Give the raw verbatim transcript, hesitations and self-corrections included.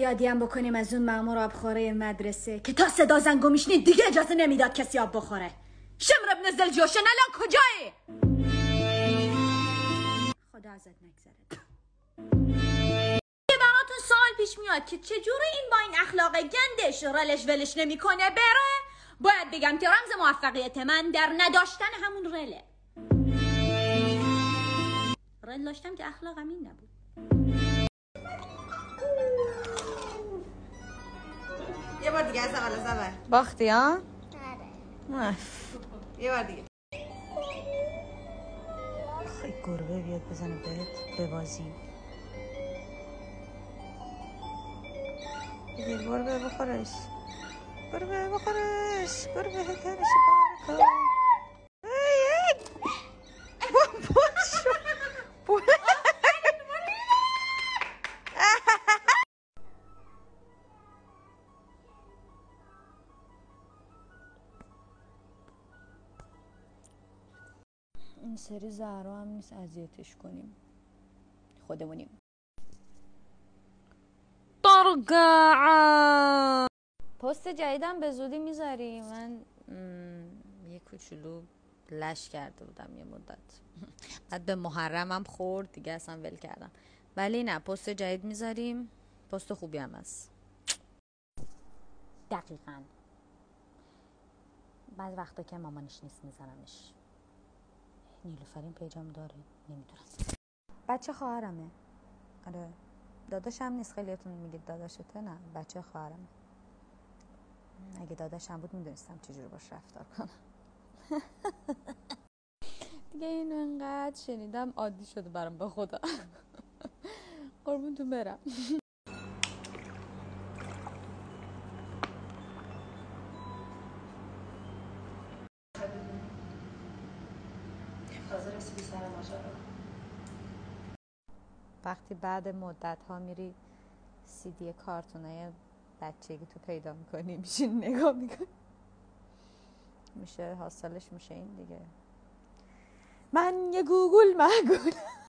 یادیم بکنیم از اون مأمور آبخوره مدرسه که تا صدا زنگو میشنید دیگه اجازه نمیداد کسی آب بخوره. شمر ابن زلجوشن الان کجایی؟ خدا ازت نگذره. یه براتون سوال پیش میاد که چجوری این با این اخلاق گندش رلش ولش نمیکنه بره؟ باید بگم که رمز موفقیت من در نداشتن همون رله. رل داشتم که اخلاقم این نبود. یه بار دیگه سوال سوال. باختی ها؟ آره. یه بار دیگه. خیلی گربه بیاد بزنه بهت ببازی. یه گربه بخورش. گربه بخورش. گربه ترش بارکا. این سری زهرا هم نیست اذیتش کنیم خودمونیم. ترجع پست جدیدم به زودی میذاری. من م... یه کوچولو لش کرده بودم یه مدت بعد به محرمم خورد دیگه اصلا ول کردم، ولی نه پست جدید میذاریم. پست خوبی هم هست. دقیقاً بعض وقتا که مامانش نیست میذارمش. نیلوفرین پیجام داره نمیدونم. بچه خواهرمه. آره داداشم نیست. خیلیتون میگید داداشته. نه بچه خواهرمه. اگه داداشم بود میدونستم چجور باش رفتار کنم. دیگه اینو انقدر شنیدم عادی شده برام به خدا. قربونتون برم. وقتی بعد مدت ها میری سی دی کارتونای بچگی تو پیدا میکنی میشین نگاه میکنی میشه حاصلش میشه این دیگه. من یه گوگل مگول